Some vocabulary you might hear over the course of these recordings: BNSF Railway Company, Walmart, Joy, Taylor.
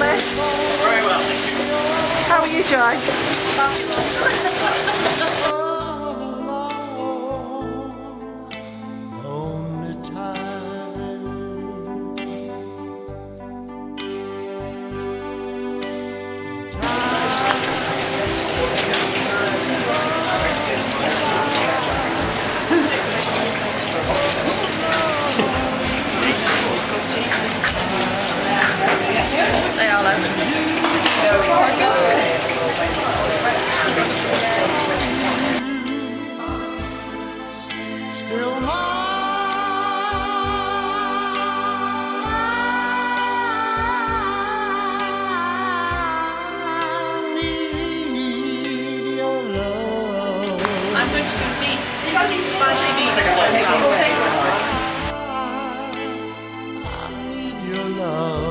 English? Very well, thank you. How are you, Joy? Lonely time. Still mine. I need your love. I'm going to do meat. You got these spicy meat. I need your love.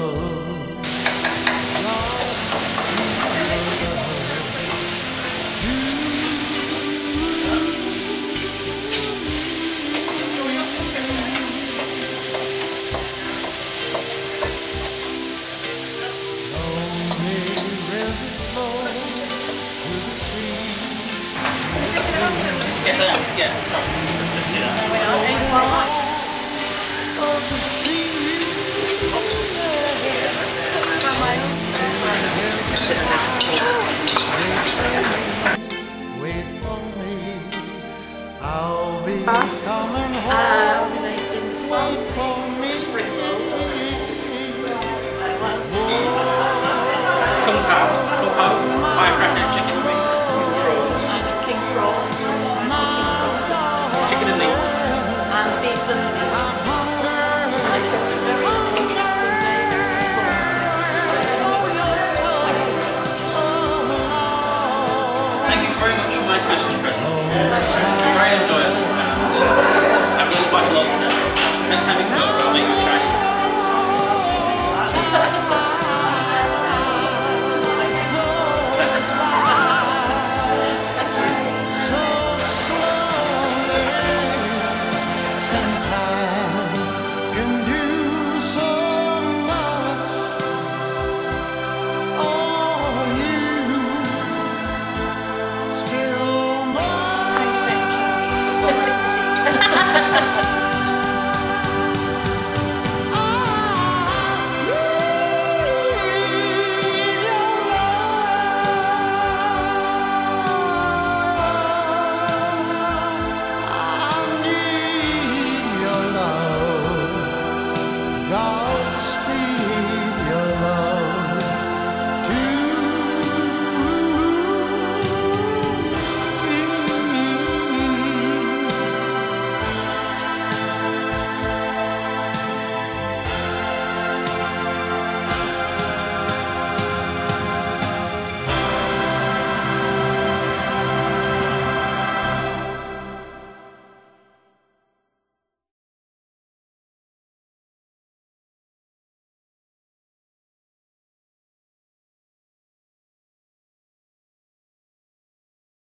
Yes, I am. Yeah. Wait for me. I'll be coming home. I didn't sing spring Very enjoyable. I really quite a lot. Next time we can go.